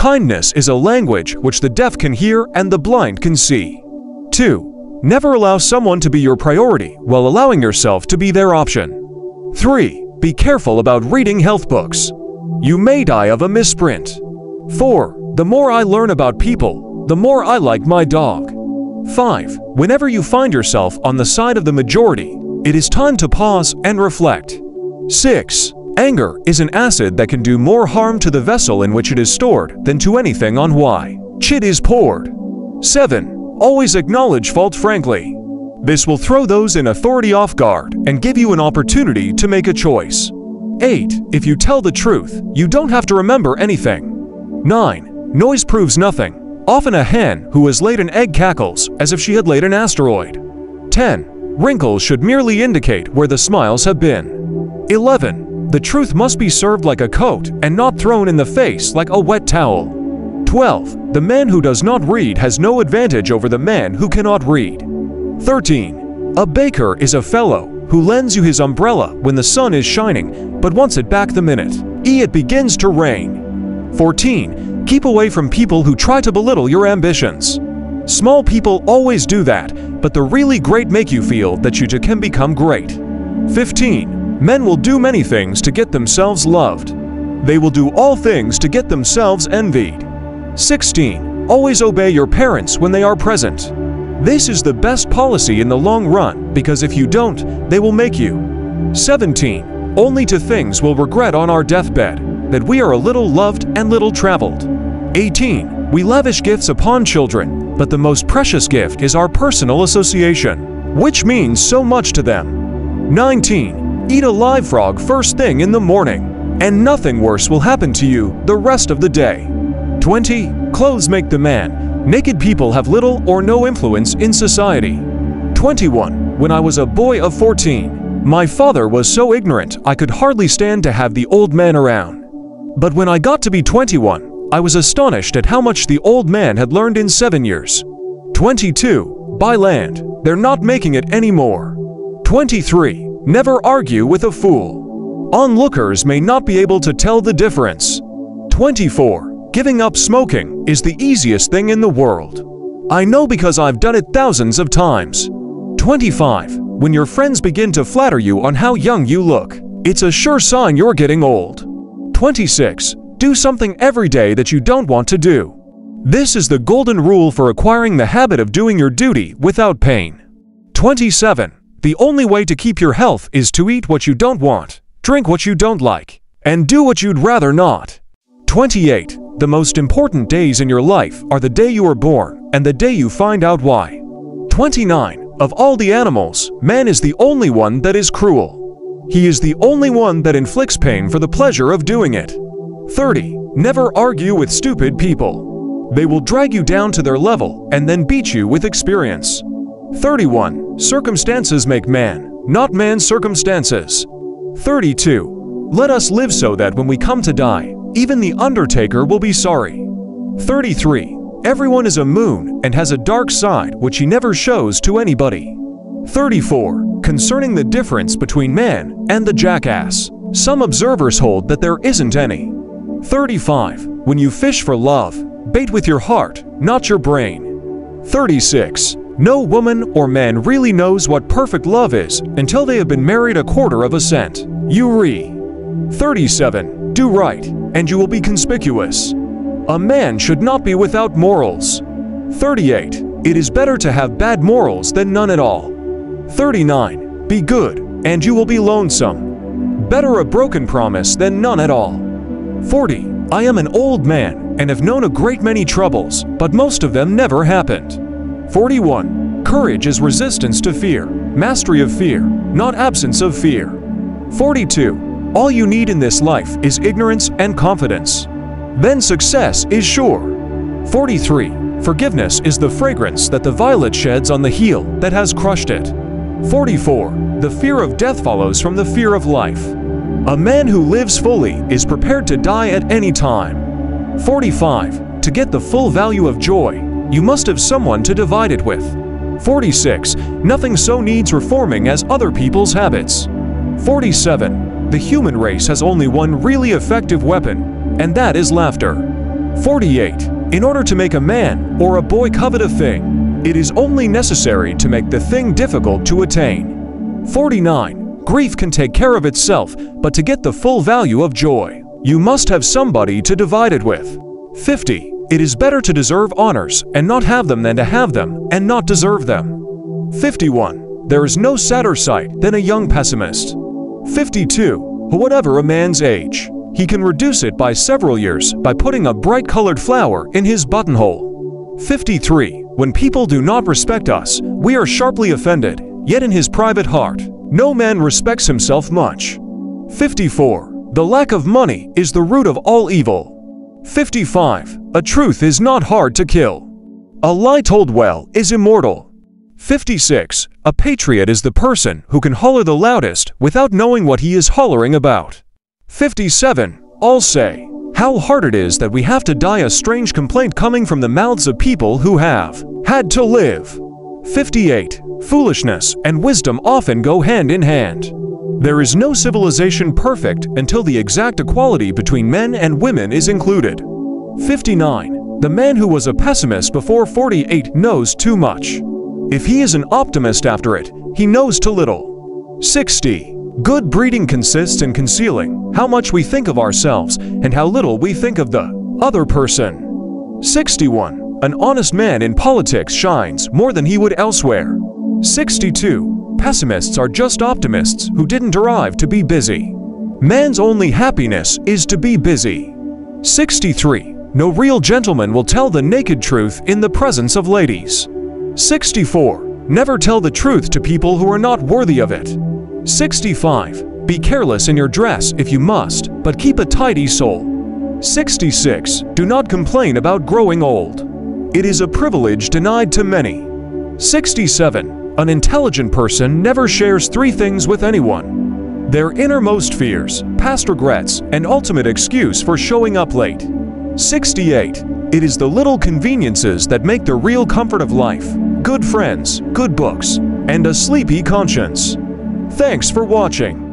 Kindness is a language which the deaf can hear and the blind can see. 2. Never allow someone to be your priority while allowing yourself to be their option. 3. Be careful about reading health books. You may die of a misprint. 4. The more I learn about people, the more I like my dog. 5. Whenever you find yourself on the side of the majority, it is time to pause and reflect. 6. Anger is an acid that can do more harm to the vessel in which it is stored than to anything on which it is poured. 7. Always acknowledge fault frankly. This will throw those in authority off guard and give you an opportunity to make a choice. 8. If you tell the truth, you don't have to remember anything. 9. Noise proves nothing. Often a hen who has laid an egg cackles as if she had laid an asteroid. 10. Wrinkles should merely indicate where the smiles have been. 11. The truth must be served like a coat and not thrown in the face like a wet towel. 12. The man who does not read has no advantage over the man who cannot read. 13. A baker is a fellow who lends you his umbrella when the sun is shining but wants it back the minute it begins to rain. 14. Keep away from people who try to belittle your ambitions. Small people always do that, but the really great make you feel that you too can become great. 15. Men will do many things to get themselves loved. They will do all things to get themselves envied. 16. Always obey your parents when they are present. This is the best policy in the long run, because if you don't, they will make you. 17. Only two things we'll regret on our deathbed: that we are a little loved and little traveled. 18. We lavish gifts upon children, but the most precious gift is our personal association, which means so much to them. 19. Eat a live frog first thing in the morning, and nothing worse will happen to you the rest of the day. 20. Clothes make the man. Naked people have little or no influence in society. 21. When I was a boy of 14, my father was so ignorant I could hardly stand to have the old man around. But when I got to be 21, I was astonished at how much the old man had learned in 7 years. 22. Buy land. They're not making it anymore. 23. Never argue with a fool. Onlookers may not be able to tell the difference. 24. Giving up smoking is the easiest thing in the world. I know because I've done it thousands of times. 25. When your friends begin to flatter you on how young you look, it's a sure sign you're getting old. 26. Do something every day that you don't want to do. This is the golden rule for acquiring the habit of doing your duty without pain. 27. The only way to keep your health is to eat what you don't want, drink what you don't like, and do what you'd rather not. 28. The most important days in your life are the day you are born and the day you find out why. 29. Of all the animals, man is the only one that is cruel. He is the only one that inflicts pain for the pleasure of doing it. 30. Never argue with stupid people. They will drag you down to their level and then beat you with experience. 31. Circumstances make man, not man's circumstances. 32. Let us live so that when we come to die, even the undertaker will be sorry. 33. Everyone is a moon and has a dark side which he never shows to anybody. 34. Concerning the difference between man and the jackass, some observers hold that there isn't any. 35. When you fish for love, bait with your heart, not your brain. 36. No woman or man really knows what perfect love is until they have been married a quarter of a cent. Re. 37. Do right, and you will be conspicuous. A man should not be without morals. 38. It is better to have bad morals than none at all. 39. Be good, and you will be lonesome. Better a broken promise than none at all. 40. I am an old man and have known a great many troubles, but most of them never happened. 41. Courage is resistance to fear, mastery of fear, not absence of fear. 42. All you need in this life is ignorance and confidence. Then success is sure. 43. Forgiveness is the fragrance that the violet sheds on the heel that has crushed it. 44. The fear of death follows from the fear of life. A man who lives fully is prepared to die at any time. 45. To get the full value of joy, you must have someone to divide it with. 46. Nothing so needs reforming as other people's habits. 47. The human race has only one really effective weapon, and that is laughter. 48. In order to make a man or a boy covet a thing, it is only necessary to make the thing difficult to attain. 49. Grief can take care of itself, but to get the full value of joy, you must have somebody to divide it with. 50. It is better to deserve honors and not have them than to have them and not deserve them. 51. There is no sadder sight than a young pessimist. 52. Whatever a man's age, he can reduce it by several years by putting a bright-colored flower in his buttonhole. 53. When people do not respect us, we are sharply offended, yet in his private heart, no man respects himself much. 54. The lack of money is the root of all evil. 55. A truth is not hard to kill. A lie told well is immortal. 56. A patriot is the person who can holler the loudest without knowing what he is hollering about. 57. All say, how hard it is that we have to die, a strange complaint coming from the mouths of people who have had to live. 58. Foolishness and wisdom often go hand in hand. There is no civilization perfect until the exact equality between men and women is included. 59. The man who was a pessimist before 48 knows too much. If he is an optimist after it, he knows too little. 60. Good breeding consists in concealing how much we think of ourselves and how little we think of the other person. 61. An honest man in politics shines more than he would elsewhere. 62. Pessimists are just optimists who didn't arrive to be busy. Man's only happiness is to be busy. 63. No real gentleman will tell the naked truth in the presence of ladies. 64. Never tell the truth to people who are not worthy of it. 65. Be careless in your dress if you must, but keep a tidy soul. 66. Do not complain about growing old. It is a privilege denied to many. 67. An intelligent person never shares three things with anyone: their innermost fears, past regrets, and ultimate excuse for showing up late. 68. It is the little conveniences that make the real comfort of life: good friends, good books, and a sleepy conscience. Thanks for watching.